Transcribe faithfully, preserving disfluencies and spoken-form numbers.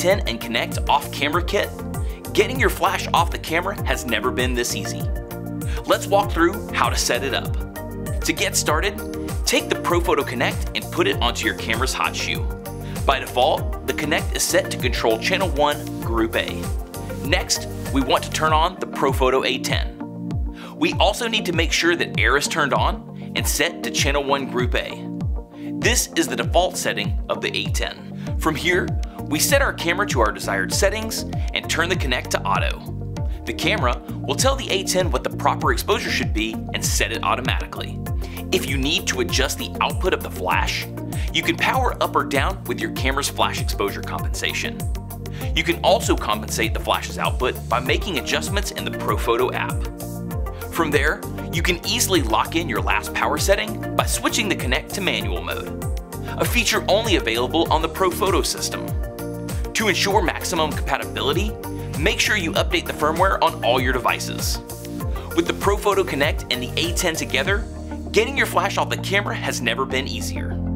A ten and Connect off-camera kit. Getting your flash off the camera has never been this easy. Let's walk through how to set it up. To get started, take the Profoto Connect and put it onto your camera's hot shoe. By default, the Connect is set to control channel one, group A. Next, we want to turn on the Profoto A ten. We also need to make sure that air is turned on and set to channel one, group A. This is the default setting of the A ten. From here, we set our camera to our desired settings and turn the Connect to auto. The camera will tell the A ten what the proper exposure should be and set it automatically. If you need to adjust the output of the flash, you can power up or down with your camera's flash exposure compensation. You can also compensate the flash's output by making adjustments in the Profoto app. From there, you can easily lock in your last power setting by switching the Connect to manual mode, a feature only available on the Profoto system. To ensure maximum compatibility, make sure you update the firmware on all your devices. With the Profoto Connect and the A ten together, getting your flash off the camera has never been easier.